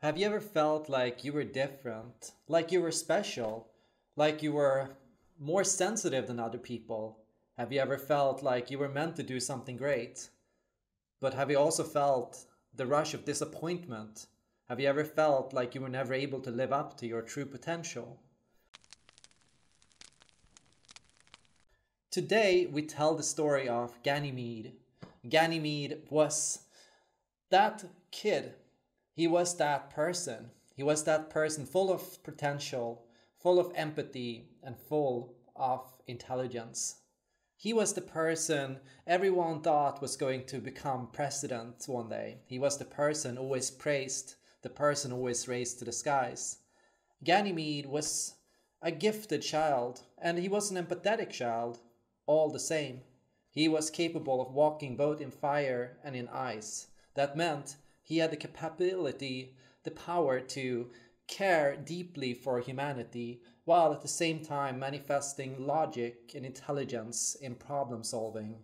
Have you ever felt like you were different, like you were special, like you were more sensitive than other people? Have you ever felt like you were meant to do something great? But have you also felt the rush of disappointment? Have you ever felt like you were never able to live up to your true potential? Today, we tell the story of Ganymede. Ganymede was that kid. He was that person. He was that person full of potential, full of empathy, and full of intelligence. He was the person everyone thought was going to become president one day. He was the person always praised, the person always raised to the skies. Ganymede was a gifted child, and he was an empathetic child all the same. He was capable of walking both in fire and in ice. That meant he had the capability, the power to care deeply for humanity, while at the same time manifesting logic and intelligence in problem solving.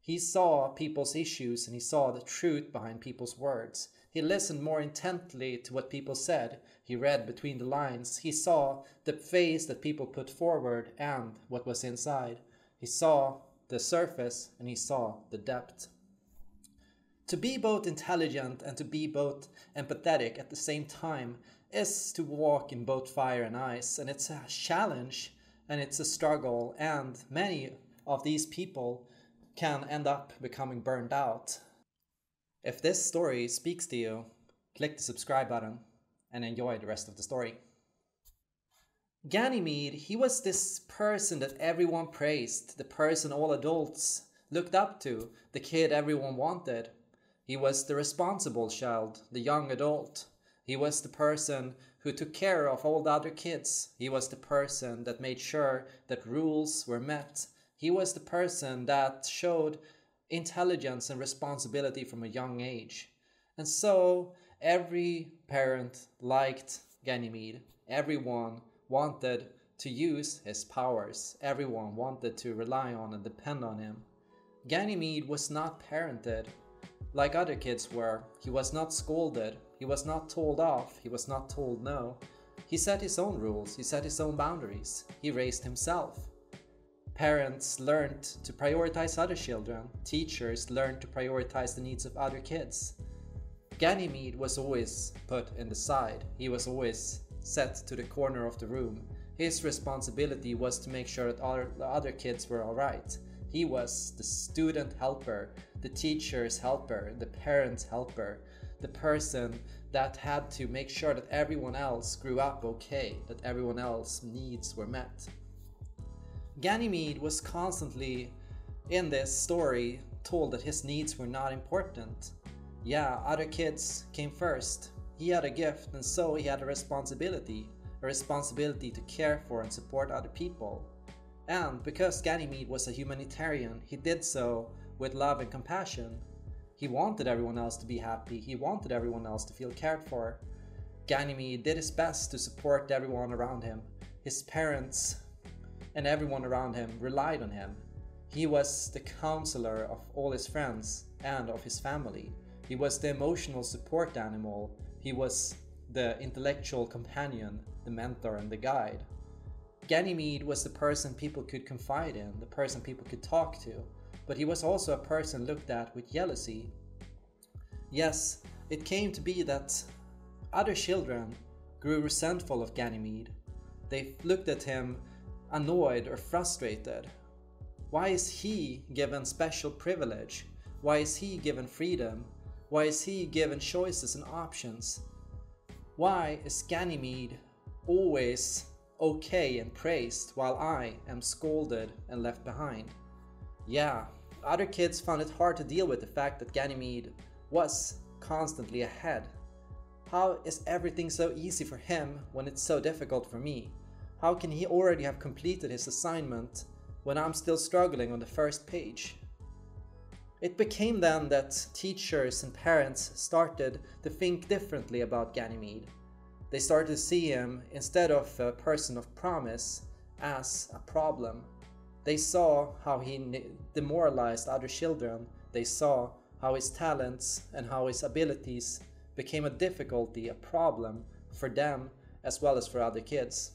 He saw people's issues and he saw the truth behind people's words. He listened more intently to what people said. He read between the lines. He saw the face that people put forward and what was inside. He saw the surface and he saw the depth. To be both intelligent and to be both empathetic at the same time is to walk in both fire and ice, and it's a challenge and it's a struggle, and many of these people can end up becoming burned out. If this story speaks to you, click the subscribe button and enjoy the rest of the story. Ganymede, he was this person that everyone praised, the person all adults looked up to, the kid everyone wanted. He was the responsible child, the young adult. He was the person who took care of all the other kids. He was the person that made sure that rules were met. He was the person that showed intelligence and responsibility from a young age. And so every parent liked Ganymede. Everyone wanted to use his powers. Everyone wanted to rely on and depend on him. Ganymede was not parented like other kids were. He was not scolded, he was not told off, he was not told no. He set his own rules, he set his own boundaries, he raised himself. Parents learned to prioritize other children, teachers learned to prioritize the needs of other kids. Ganymede was always put in the side, he was always set to the corner of the room. His responsibility was to make sure that all the other kids were alright. He was the student helper, the teacher's helper, the parent's helper, the person that had to make sure that everyone else grew up okay, that everyone else's needs were met. Ganymede was constantly, in this story, told that his needs were not important. Yeah, other kids came first. He had a gift, and so he had a responsibility to care for and support other people. And because Ganymede was a humanitarian, he did so with love and compassion. He wanted everyone else to be happy, he wanted everyone else to feel cared for. Ganymede did his best to support everyone around him. His parents and everyone around him relied on him. He was the counselor of all his friends and of his family. He was the emotional support animal. He was the intellectual companion, the mentor and the guide. Ganymede was the person people could confide in, the person people could talk to, but he was also a person looked at with jealousy. Yes, it came to be that other children grew resentful of Ganymede. They looked at him annoyed or frustrated. Why is he given special privilege? Why is he given freedom? Why is he given choices and options? Why is Ganymede always okay and praised while I am scolded and left behind? Yeah, other kids found it hard to deal with the fact that Ganymede was constantly ahead. How is everything so easy for him when it's so difficult for me? How can he already have completed his assignment when I'm still struggling on the first page? It became then that teachers and parents started to think differently about Ganymede. They started to see him, instead of a person of promise, as a problem. They saw how he demoralized other children. They saw how his talents and how his abilities became a difficulty, a problem for them as well as for other kids.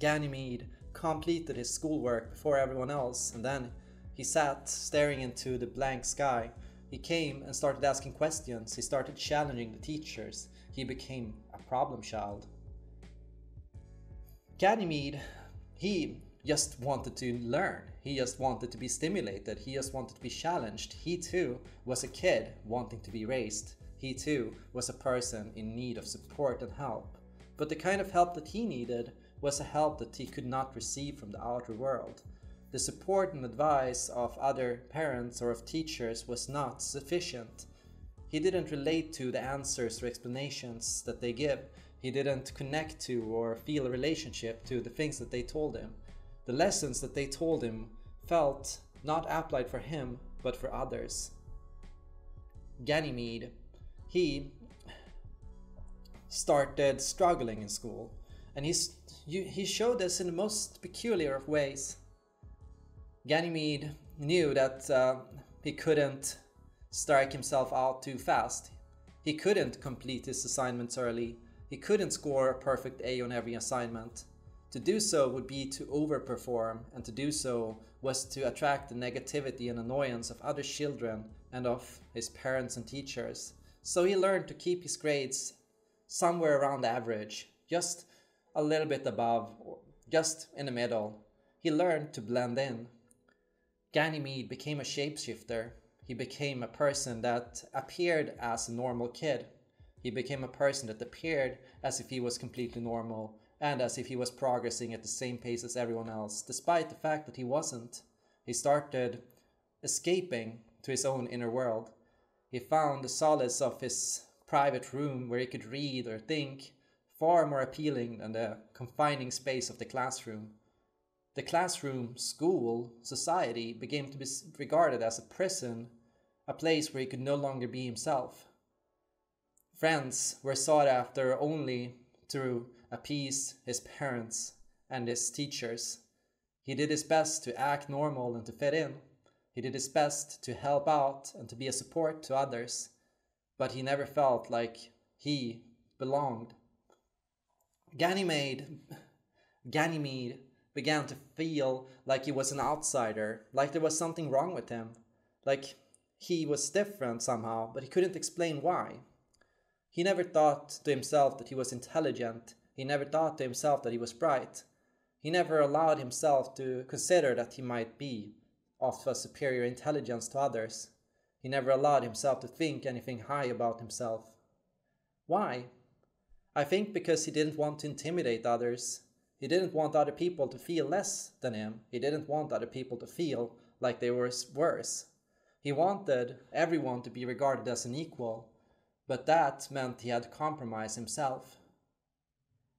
Ganymede completed his schoolwork before everyone else, and then he sat staring into the blank sky. He came and started asking questions. He started challenging the teachers. He became a problem child. Ganymede, he just wanted to learn. He just wanted to be stimulated. He just wanted to be challenged. He too was a kid wanting to be raised. He too was a person in need of support and help. But the kind of help that he needed was a help that he could not receive from the outer world. The support and advice of other parents or of teachers was not sufficient. He didn't relate to the answers or explanations that they give. He didn't connect to or feel a relationship to the things that they told him. The lessons that they told him felt not applied for him, but for others. Ganymede, he started struggling in school, and he showed this in the most peculiar of ways. Ganymede knew that he couldn't strike himself out too fast. He couldn't complete his assignments early. He couldn't score a perfect A on every assignment. To do so would be to overperform, and to do so was to attract the negativity and annoyance of other children and of his parents and teachers. So he learned to keep his grades somewhere around average, just a little bit above, just in the middle. He learned to blend in. Ganymede became a shapeshifter. He became a person that appeared as a normal kid. He became a person that appeared as if he was completely normal and as if he was progressing at the same pace as everyone else, despite the fact that he wasn't. He started escaping to his own inner world. He found the solace of his private room where he could read or think far more appealing than the confining space of the classroom. The classroom, school, society began to be regarded as a prison, a place where he could no longer be himself. Friends were sought after only to appease his parents and his teachers. He did his best to act normal and to fit in. He did his best to help out and to be a support to others, but he never felt like he belonged. Ganymede began to feel like he was an outsider, like there was something wrong with him, like he was different somehow, but he couldn't explain why. He never thought to himself that he was intelligent. He never thought to himself that he was bright. He never allowed himself to consider that he might be of a superior intelligence to others. He never allowed himself to think anything high about himself. Why? I think because he didn't want to intimidate others. He didn't want other people to feel less than him. He didn't want other people to feel like they were worse. He wanted everyone to be regarded as an equal, but that meant he had to compromise himself.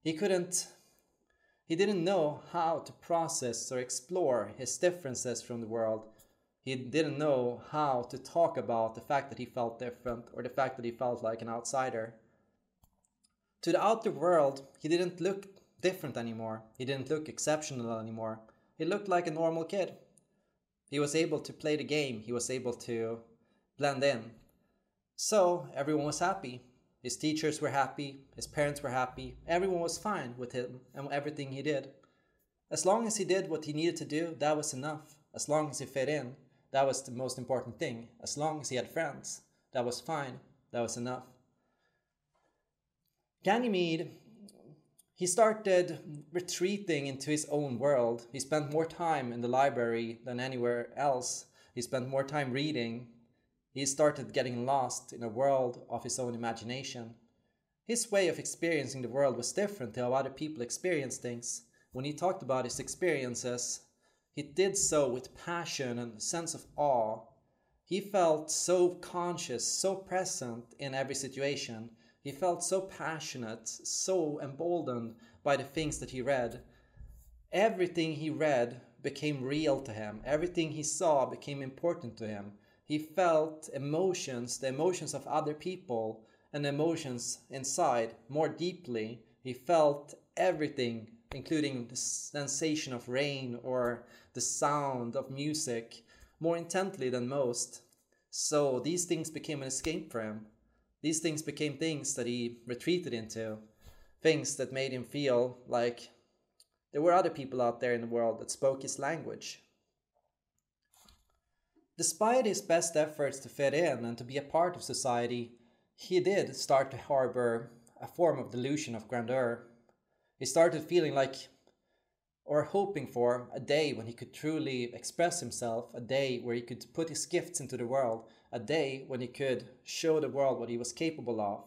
He didn't know how to process or explore his differences from the world. He didn't know how to talk about the fact that he felt different or the fact that he felt like an outsider. To the outer world, he didn't look different anymore. He didn't look exceptional anymore. He looked like a normal kid. He was able to play the game. He was able to blend in. So everyone was happy. His teachers were happy. His parents were happy. Everyone was fine with him and everything he did. As long as he did what he needed to do, that was enough. As long as he fit in, that was the most important thing. As long as he had friends, that was fine. That was enough. Ganymede, he started retreating into his own world. He spent more time in the library than anywhere else. He spent more time reading. He started getting lost in a world of his own imagination. His way of experiencing the world was different to how other people experience things. When he talked about his experiences, he did so with passion and a sense of awe. He felt so conscious, so present in every situation. He felt so passionate, so emboldened by the things that he read. Everything he read became real to him. Everything he saw became important to him. He felt emotions, the emotions of other people, and emotions inside more deeply. He felt everything, including the sensation of rain or the sound of music, more intently than most. So these things became an escape for him. These things became things that he retreated into, things that made him feel like there were other people out there in the world that spoke his language. Despite his best efforts to fit in and to be a part of society, he did start to harbor a form of delusion of grandeur. He started feeling like, or hoping for, a day when he could truly express himself, a day where he could put his gifts into the world, a day when he could show the world what he was capable of.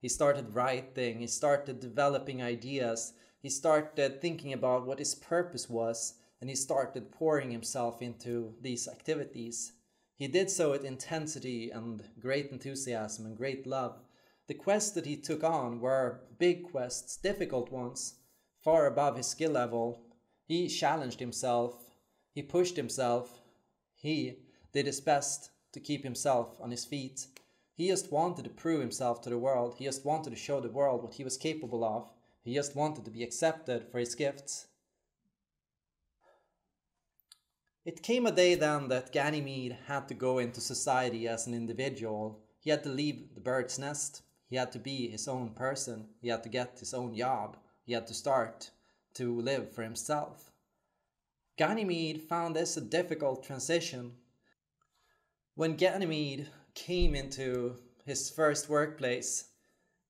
He started writing, he started developing ideas, he started thinking about what his purpose was, and he started pouring himself into these activities. He did so with intensity and great enthusiasm and great love. The quests that he took on were big quests, difficult ones, far above his skill level. He challenged himself, he pushed himself, he did his best to keep himself on his feet. He just wanted to prove himself to the world, he just wanted to show the world what he was capable of, he just wanted to be accepted for his gifts. It came a day then that Ganymede had to go into society as an individual. He had to leave the bird's nest, he had to be his own person, he had to get his own job, he had to start to live for himself. Ganymede found this a difficult transition. When Ganymede came into his first workplace,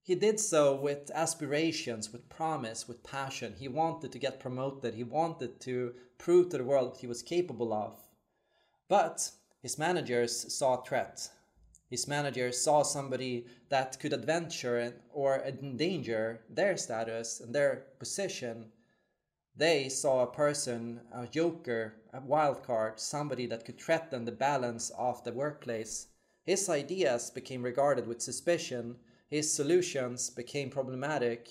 he did so with aspirations, with promise, with passion. He wanted to get promoted, he wanted to prove to the world what he was capable of. But his managers saw a threat. His managers saw somebody that could adventure or endanger their status and their position. They saw a person, a joker, a wild card, somebody that could threaten the balance of the workplace. His ideas became regarded with suspicion. His solutions became problematic.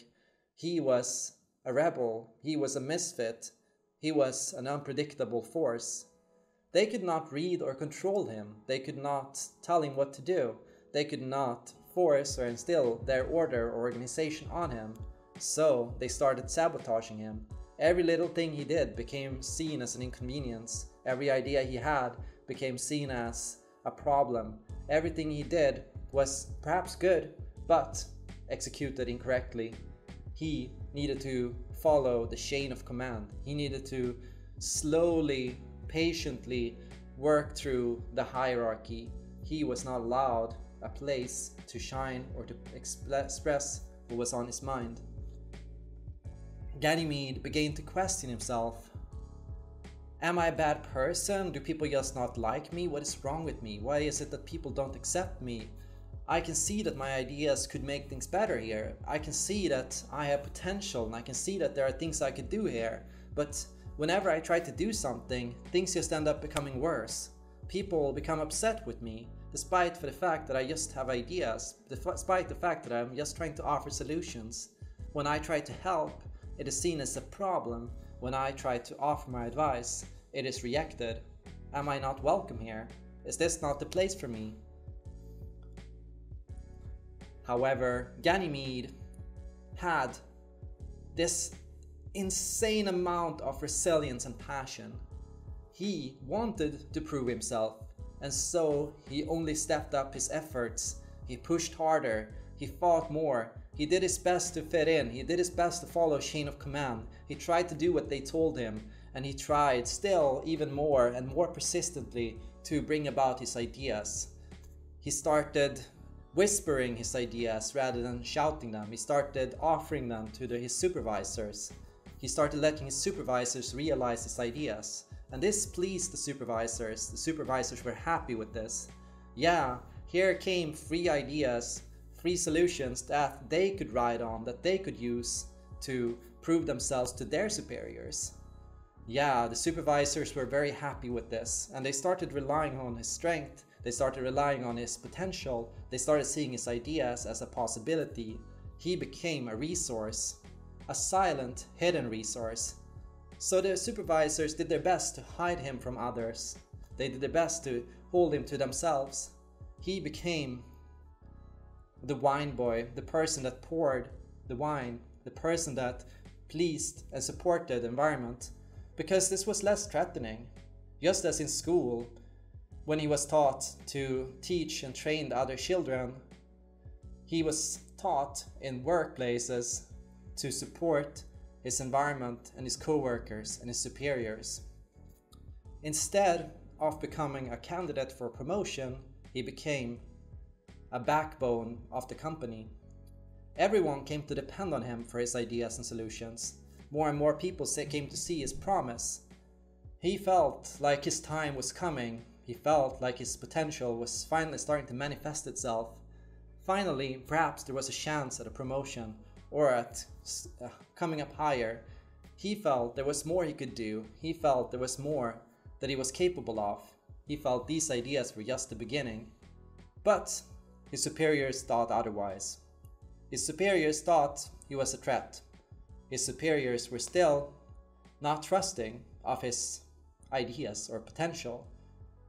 He was a rebel. He was a misfit. He was an unpredictable force. They could not read or control him. They could not tell him what to do. They could not force or instill their order or organization on him. So they started sabotaging him. Every little thing he did became seen as an inconvenience. Every idea he had became seen as a problem. Everything he did was perhaps good, but executed incorrectly. He needed to follow the chain of command. He needed to slowly, patiently work through the hierarchy. He was not allowed a place to shine or to express what was on his mind. Ganymede began to question himself. Am I a bad person? Do people just not like me? What is wrong with me? Why is it that people don't accept me? I can see that my ideas could make things better here. I can see that I have potential and I can see that there are things I could do here. But whenever I try to do something, things just end up becoming worse. People become upset with me, despite for the fact that I just have ideas, despite the fact that I'm just trying to offer solutions. When I try to help, it is seen as a problem. When I try to offer my advice, it is rejected. Am I not welcome here? Is this not the place for me? However, Ganymede had this insane amount of resilience and passion. He wanted to prove himself, and so he only stepped up his efforts. He pushed harder, he fought more, he did his best to fit in, he did his best to follow chain of command, he tried to do what they told him, and he tried still even more and more persistently to bring about his ideas. He started whispering his ideas rather than shouting them. He started offering them to his supervisors. He started letting his supervisors realize his ideas. And this pleased the supervisors. The supervisors were happy with this. Yeah, here came free ideas, free solutions that they could ride on, that they could use to prove themselves to their superiors. Yeah, the supervisors were very happy with this. And they started relying on his strength. They started relying on his potential. They started seeing his ideas as a possibility. He became a resource. A silent, hidden resource. So the supervisors did their best to hide him from others. They did their best to hold him to themselves. He became the wine boy, the person that poured the wine, the person that pleased and supported the environment, because this was less threatening. Just as in school, when he was taught to teach and train the other children, He was taught in workplaces to support his environment and his co-workers and his superiors. Instead of becoming a candidate for promotion, he became a backbone of the company. Everyone came to depend on him for his ideas and solutions. More and more people came to see his promise. He felt like his time was coming. He felt like his potential was finally starting to manifest itself. Finally, perhaps there was a chance at a promotion or at coming up higher. He felt there was more he could do. He felt there was more that he was capable of. He felt these ideas were just the beginning. But his superiors thought otherwise. His superiors thought he was a threat. His superiors were still not trusting of his ideas or potential.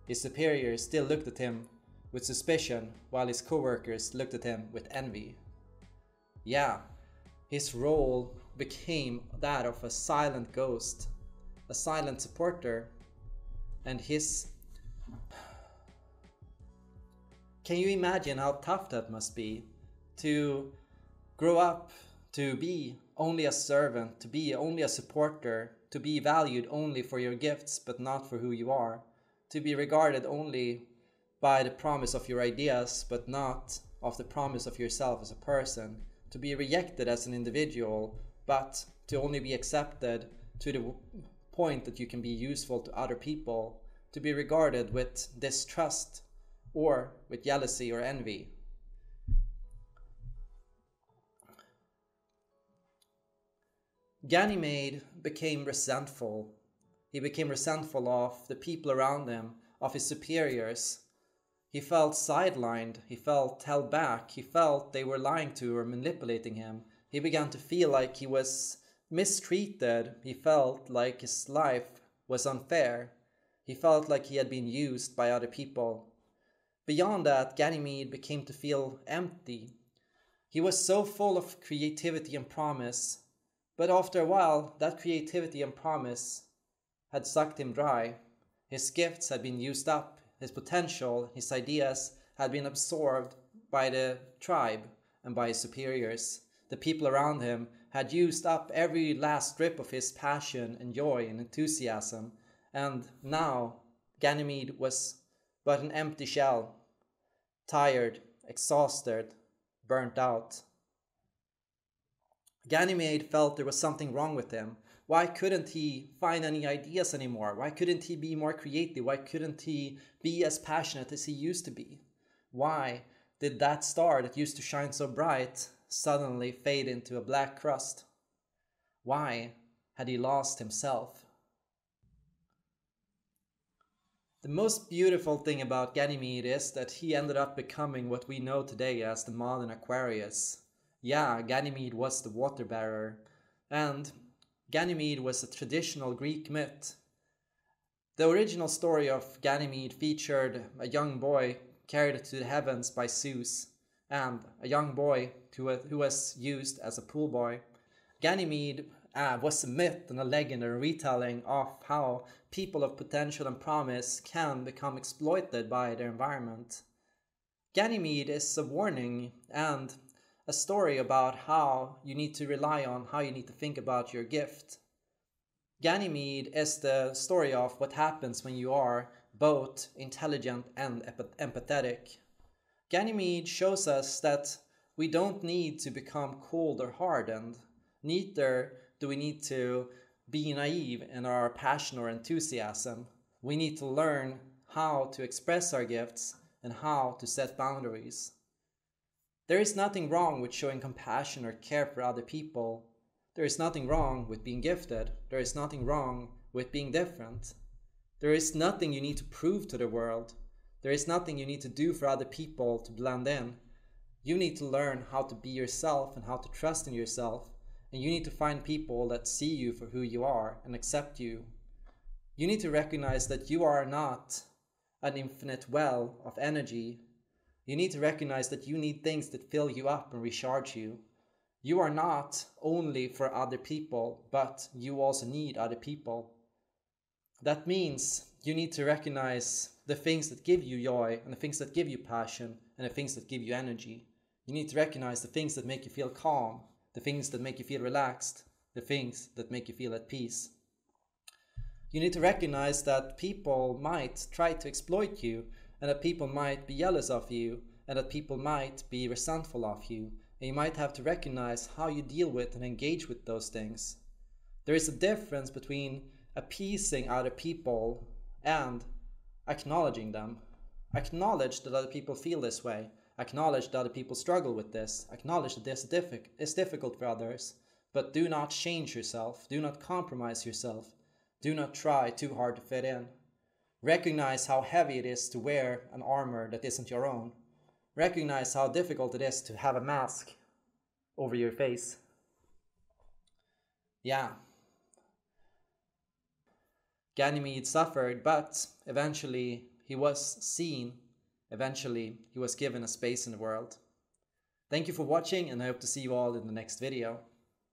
His superiors still looked at him with suspicion, while his co-workers looked at him with envy. Yeah, his role became that of a silent ghost, a silent supporter, and his... Can you imagine how tough that must be? To grow up, to be only a servant, to be only a supporter, to be valued only for your gifts but not for who you are, to be regarded only by the promise of your ideas but not of the promise of yourself as a person, to be rejected as an individual but to only be accepted to the point that you can be useful to other people, to be regarded with distrust or with jealousy or envy. Ganymede became resentful. He became resentful of the people around him, of his superiors. He felt sidelined, he felt held back, he felt they were lying to or manipulating him. He began to feel like he was mistreated, he felt like his life was unfair. He felt like he had been used by other people. Beyond that, Ganymede became to feel empty. He was so full of creativity and promise. But after a while, that creativity and promise had sucked him dry. His gifts had been used up, his potential, his ideas had been absorbed by the tribe and by his superiors. The people around him had used up every last drip of his passion and joy and enthusiasm, and now Ganymede was but an empty shell, tired, exhausted, burnt out. Ganymede felt there was something wrong with him. Why couldn't he find any ideas anymore? Why couldn't he be more creative? Why couldn't he be as passionate as he used to be? Why did that star that used to shine so bright suddenly fade into a black crust? Why had he lost himself? The most beautiful thing about Ganymede is that he ended up becoming what we know today as the modern Aquarius. Yeah, Ganymede was the water bearer, and Ganymede was a traditional Greek myth. The original story of Ganymede featured a young boy carried to the heavens by Zeus, and a young boy who was used as a pool boy. Ganymede was a myth and a legend and a retelling of how people of potential and promise can become exploited by their environment. Ganymede is a warning and a story about how you need to rely on, how you need to think about your gift. Ganymede is the story of what happens when you are both intelligent and empathetic. Ganymede shows us that we don't need to become cold or hardened. Neither do we need to be naive in our passion or enthusiasm. We need to learn how to express our gifts and how to set boundaries. There is nothing wrong with showing compassion or care for other people. There is nothing wrong with being gifted. There is nothing wrong with being different. There is nothing you need to prove to the world. There is nothing you need to do for other people to blend in. You need to learn how to be yourself and how to trust in yourself. And you need to find people that see you for who you are and accept you. You need to recognize that you are not an infinite well of energy. You need to recognize that you need things that fill you up and recharge you. You are not only for other people, but you also need other people. That means you need to recognize the things that give you joy and the things that give you passion and the things that give you energy. You need to recognize the things that make you feel calm, the things that make you feel relaxed, the things that make you feel at peace. You need to recognize that people might try to exploit you, and that people might be jealous of you, and that people might be resentful of you. And you might have to recognize how you deal with and engage with those things. There is a difference between appeasing other people and acknowledging them. Acknowledge that other people feel this way. Acknowledge that other people struggle with this. Acknowledge that this is difficult for others. But do not change yourself. Do not compromise yourself. Do not try too hard to fit in. Recognize how heavy it is to wear an armor that isn't your own. Recognize how difficult it is to have a mask over your face. Yeah. Ganymede suffered, but eventually he was seen. Eventually he was given a space in the world. Thank you for watching, and I hope to see you all in the next video.